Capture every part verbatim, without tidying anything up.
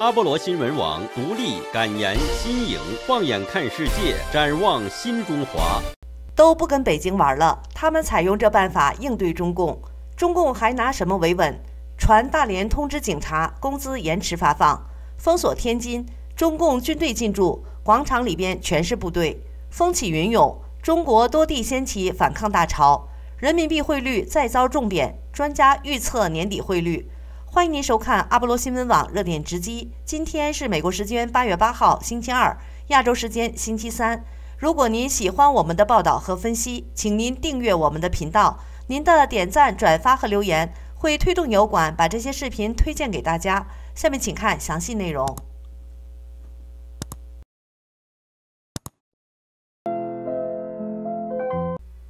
阿波罗新闻网独立敢言新颖，放眼看世界，展望新中华。都不跟北京玩了，他们采用这办法应对中共，中共还拿什么维稳？传大连通知警察工资延迟发放，封锁天津，中共军队进驻，广场里边全是部队，风起云涌，中国多地掀起反抗大潮。人民币汇率再遭重贬，专家预测年底汇率。欢迎您收看阿波罗新闻网热点直击。今天是美国时间八月八号星期二，亚洲时间星期三。如果您喜欢我们的报道和分析，请您订阅我们的频道。您的点赞、转发和留言会推动油管把这些视频推荐给大家。下面请看详细内容。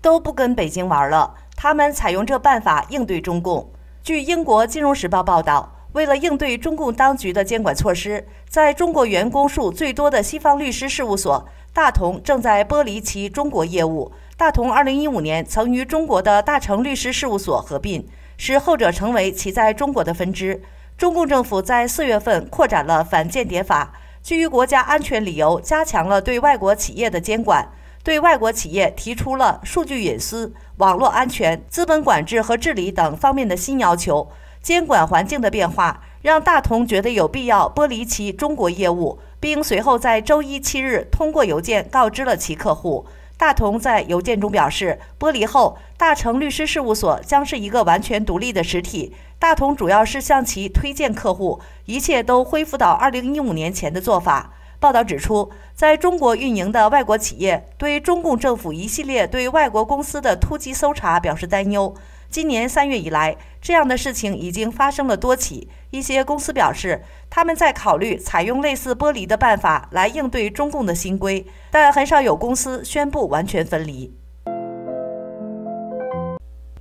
都不跟北京玩了，他们采用这办法应对中共。据英国金融时报报道，为了应对中共当局的监管措施，在中国员工数最多的西方律师事务所大同正在剥离其中国业务。大同二零一五年曾与中国的大成律师事务所合并，使后者成为其在中国的分支。中共政府在四月份扩展了反间谍法，基于国家安全理由加强了对外国企业的监管，对外国企业提出了数据隐私、网络安全、资本管制和治理等方面的新要求。监管环境的变化让大同觉得有必要剥离其中国业务，并随后在周一七日通过邮件告知了其客户。大同在邮件中表示，剥离后，大成律师事务所将是一个完全独立的实体。大同主要是向其推荐客户，一切都恢复到二零一五年前的做法。报道指出，在中国运营的外国企业对中共政府一系列对外国公司的突击搜查表示担忧。今年三月以来，这样的事情已经发生了多起。一些公司表示，他们在考虑采用类似剥离的办法来应对中共的新规，但很少有公司宣布完全分离。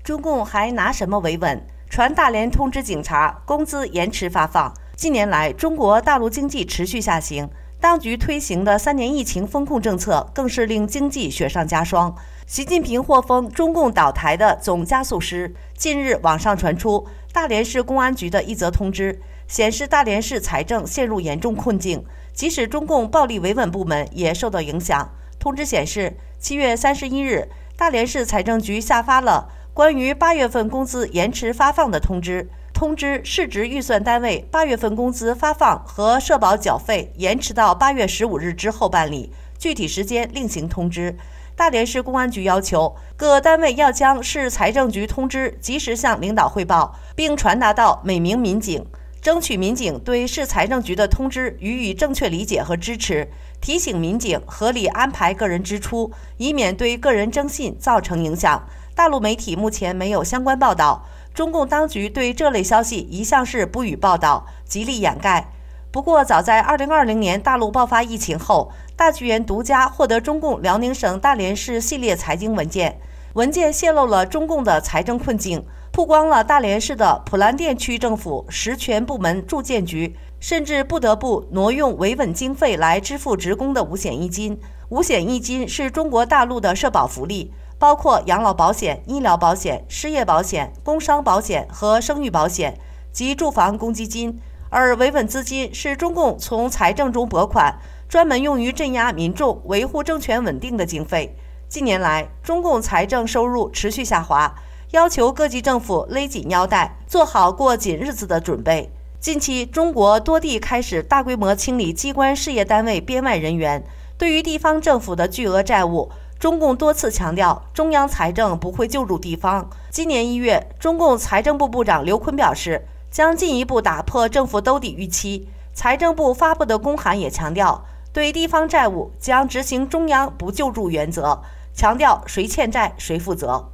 中共还拿什么维稳？传大连通知警察工资延迟发放。近年来，中国大陆经济持续下行。当局推行的三年疫情风控政策更是令经济雪上加霜。习近平获封中共倒台的总加速师。近日，网上传出大连市公安局的一则通知，显示大连市财政陷入严重困境，即使中共暴力维稳部门也受到影响。通知显示，七月三十一日，大连市财政局下发了关于八月份工资延迟发放的通知。通知市直预算单位八月份工资发放和社保缴费延迟到八月十五日之后办理，具体时间另行通知。大连市公安局要求各单位要将市财政局通知及时向领导汇报，并传达到每名民警，争取民警对市财政局的通知予以正确理解和支持，提醒民警合理安排个人支出，以免对个人征信造成影响。大陆媒体目前没有相关报道。中共当局对这类消息一向是不予报道，极力掩盖。不过，早在二零二零年大陆爆发疫情后，大纪元独家获得中共辽宁省大连市系列财经文件，文件泄露了中共的财政困境，曝光了大连市的普兰店区政府实权部门住建局甚至不得不挪用维稳经费来支付职工的五险一金。五险一金是中国大陆的社保福利，包括养老保险、医疗保险、失业保险、工伤保险和生育保险及住房公积金，而维稳资金是中共从财政中拨款，专门用于镇压民众、维护政权稳定的经费。近年来，中共财政收入持续下滑，要求各级政府勒紧腰带，做好过紧日子的准备。近期，中国多地开始大规模清理机关事业单位编外人员。对于地方政府的巨额债务，中共多次强调，中央财政不会救助地方。今年一月，中共财政部部长刘昆表示，将进一步打破政府兜底预期。财政部发布的公函也强调，对地方债务将执行中央不救助原则，强调谁欠债谁负责。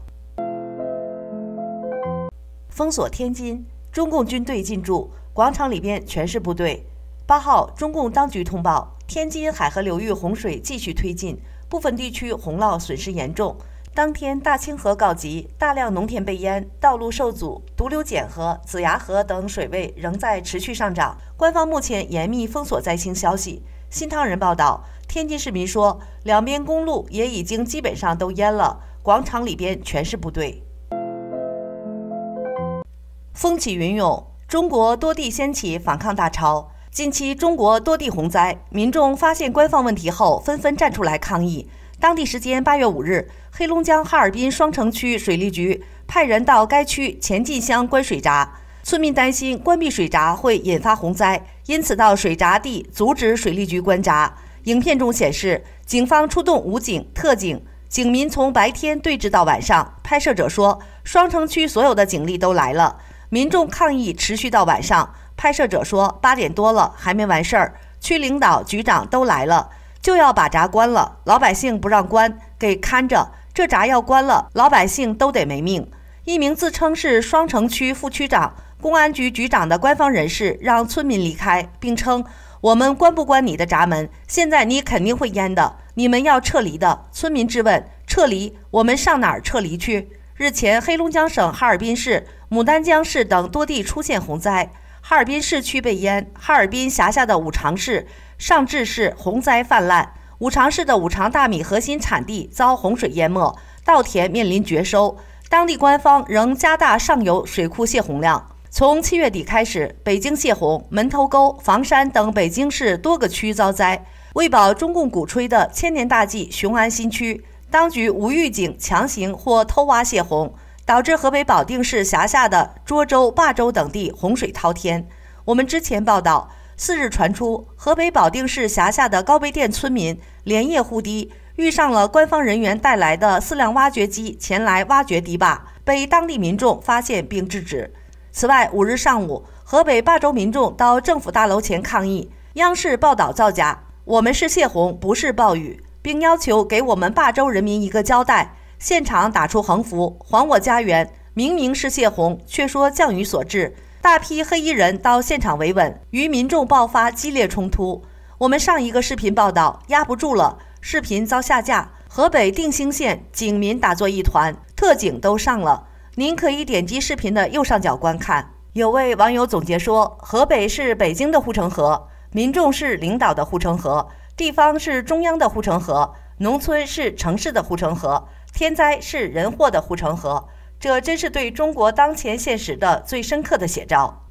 封锁天津，中共军队进驻，广场里边全是部队。八号，中共当局通报，天津海河流域洪水继续推进。部分地区洪涝损失严重，当天大清河告急，大量农田被淹，道路受阻，独流简河、子牙河等水位仍在持续上涨。官方目前严密封锁灾情消息。新唐人报道，天津市民说，两边公路也已经基本上都淹了，广场里边全是部队。风起云涌，中国多地掀起反抗大潮。近期中国多地洪灾，民众发现官方问题后，纷纷站出来抗议。当地时间八月五日，黑龙江哈尔滨双城区水利局派人到该区前进乡关水闸，村民担心关闭水闸会引发洪灾，因此到水闸地阻止水利局关闸。影片中显示，警方出动武警、特警。 警民从白天对峙到晚上，拍摄者说，双城区所有的警力都来了。民众抗议持续到晚上，拍摄者说，八点多了还没完事儿，区领导、局长都来了，就要把闸关了，老百姓不让关，给看着，这闸要关了，老百姓都得没命。一名自称是双城区副区长、公安局局长的官方人士让村民离开，并称。 我们关不关你的闸门？现在你肯定会淹的，你们要撤离的。村民质问：撤离？我们上哪儿撤离去？日前，黑龙江省哈尔滨市、牡丹江市等多地出现洪灾，哈尔滨市区被淹，哈尔滨辖下的五常市、尚志市洪灾泛滥，五常市的五常大米核心产地遭洪水淹没，稻田面临绝收。当地官方仍加大上游水库泄洪量。 从七月底开始，北京泄洪，门头沟、房山等北京市多个区遭灾。为保中共鼓吹的千年大计雄安新区，当局无预警强行或偷挖泄洪，导致河北保定市辖下的涿州、霸州等地洪水滔天。我们之前报道，四日传出河北保定市辖下的高碑店村民连夜护堤，遇上了官方人员带来的四辆挖掘机前来挖掘堤坝，被当地民众发现并制止。 此外，五日上午，河北霸州民众到政府大楼前抗议，央视报道造假，我们是泄洪，不是暴雨，并要求给我们霸州人民一个交代。现场打出横幅“还我家园”，明明是泄洪，却说降雨所致。大批黑衣人到现场维稳，与民众爆发激烈冲突。我们上一个视频报道压不住了，视频遭下架。河北定兴县警民打作一团，特警都上了。 您可以点击视频的右上角观看。有位网友总结说：“河北是北京的护城河，民众是领导的护城河，地方是中央的护城河，农村是城市的护城河，天灾是人祸的护城河。”这真是对中国当前现实的最深刻的写照。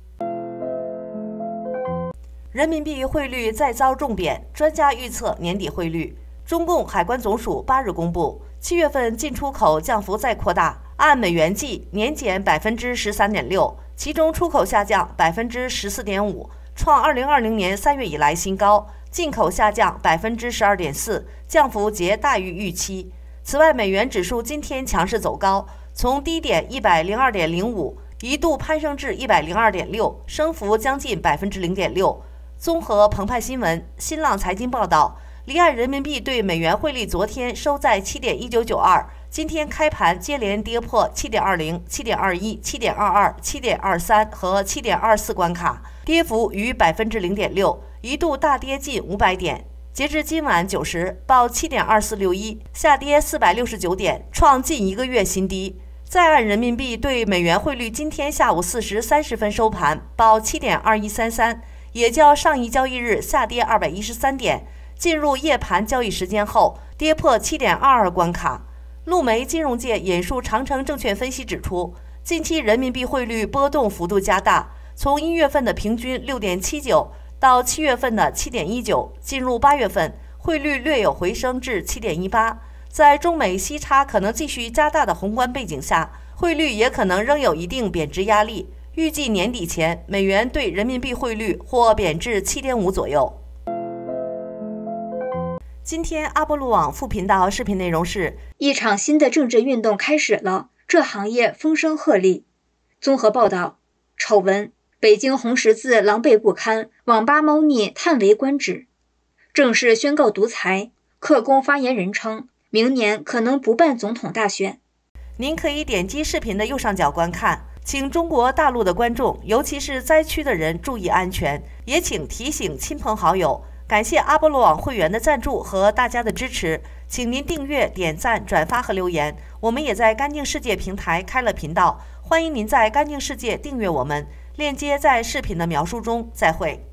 人民币汇率再遭重贬，专家预测年底汇率。中共海关总署八日公布，七月份进出口降幅再扩大。 按美元计，年减百分之十三点六，其中出口下降百分之十四点五，创二零二零年三月以来新高；进口下降百分之十二点四，降幅皆大于预期。此外，美元指数今天强势走高，从低点一百零二点零五一度攀升至一百零二点六，升幅将近百分之零点六。综合澎湃新闻、新浪财经报道，离岸人民币对美元汇率昨天收在七点一九九二。 今天开盘接连跌破 七点二零、七点二一、七点二二、七点二三和 七点二四 关卡，跌幅逾 百分之零点六， 一度大跌近五百点。截至今晚九时，报 七点二四六一， 下跌四百六十九点，创近一个月新低。在岸人民币对美元汇率今天下午四时三十分收盘，报 七点二一三三， 也较上一交易日下跌二百一十三点。进入夜盘交易时间后，跌破 七点二二 关卡。 路媒金融界引述长城证券分析指出，近期人民币汇率波动幅度加大，从一月份的平均 六点七九 到七月份的 七点一九， 进入八月份，汇率略有回升至 七点一八。在中美息差可能继续加大的宏观背景下，汇率也可能仍有一定贬值压力。预计年底前，美元对人民币汇率或贬至 七点五 左右。今天阿波罗网副频道视频内容是：一场新的政治运动开始了，这行业风声鹤唳。综合报道，丑闻：北京红十字狼狈不堪，网吧猫腻叹为观止。正式宣告独裁。克宫发言人称，明年可能不办总统大选。您可以点击视频的右上角观看。请中国大陆的观众，尤其是灾区的人注意安全，也请提醒亲朋好友。 感谢阿波罗网会员的赞助和大家的支持，请您订阅、点赞、转发和留言。我们也在干净世界平台开了频道，欢迎您在干净世界订阅我们，链接在视频的描述中。再会。